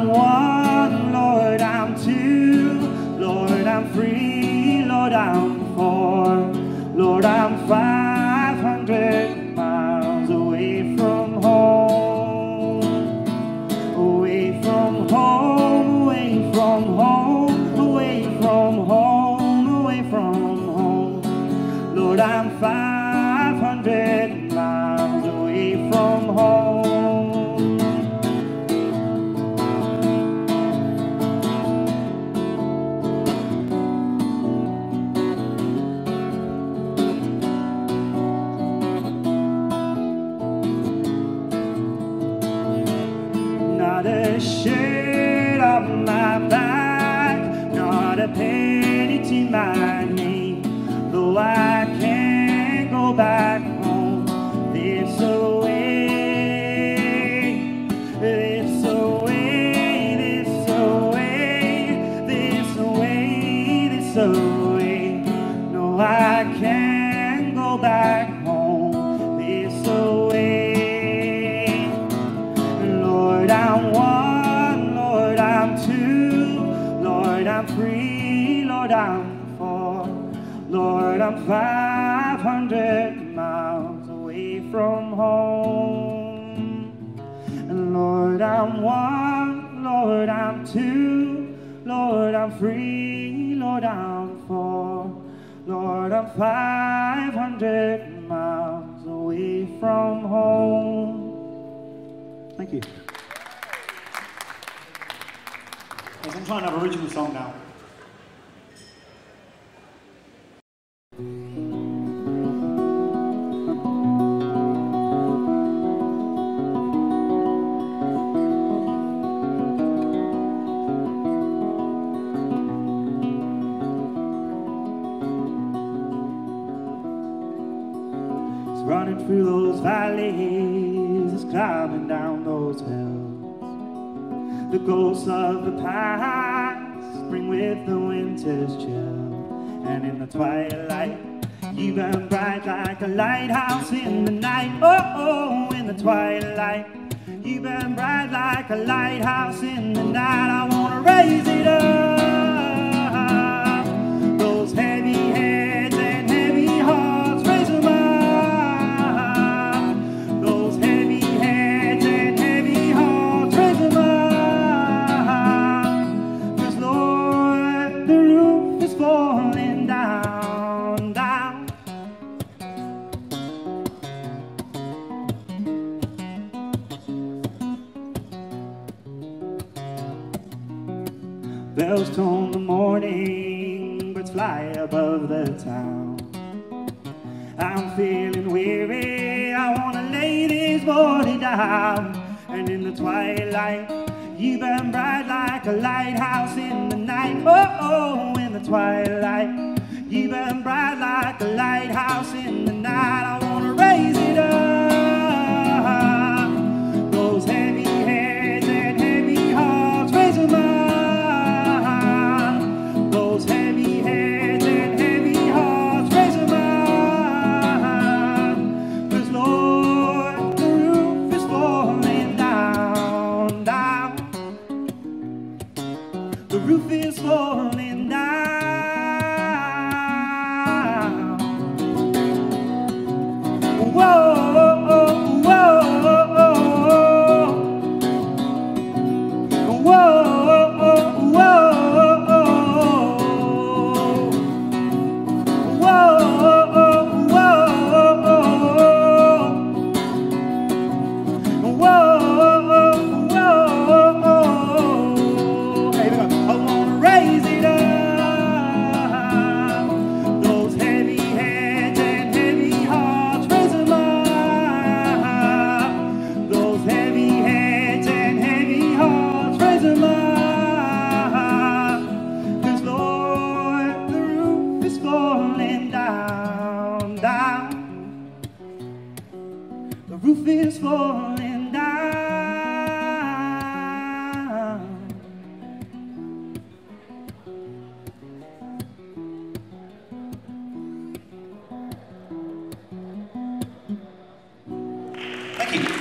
I'm one, Lord, I'm two, Lord, I'm three, Lord, I'm four, Lord, I'm 500 miles away from home, away from home, away from home, away from home, Lord, I'm 500 miles away from home. Not a shirt on my back, not a penny to my name, though I can't go back home. This away, no, I can't go back home. This away. I'm one, Lord, I'm two, Lord, I'm three, Lord, I'm four, Lord, I'm 500 miles away from home. And Lord, I'm one, Lord, I'm two, Lord, I'm three, Lord, I'm four, Lord, I'm 500 miles away from home. Thank you. I'm trying to have an original song now. It's running through those valleys, it's climbing down those hills. The ghosts of the past bring with the winter's chill. And in the twilight, you burn bright like a lighthouse in the night. Oh, oh, in the twilight, you burn bright like a lighthouse in the night. I wanna raise it up. Those heavy heads and heavy hearts, raise them up. Those heavy heads and heavy hearts, raise them up. Falling down, down. Bells tone the morning, birds fly above the town. I'm feeling weary, I wanna lay this body down. And in the twilight, you burn bright like a lighthouse in the night. Oh, oh, in the twilight, you burn bright like a lighthouse in the night. I wanna raise it up. Those heavy heads and heavy hearts, raise them up. Those heavy heads and heavy hearts, raise them up. 'Cause Lord, the roof is falling down, down. The roof is falling down. Whoa, whoa, whoa, whoa, whoa, whoa, whoa. The roof is falling down. Thank you.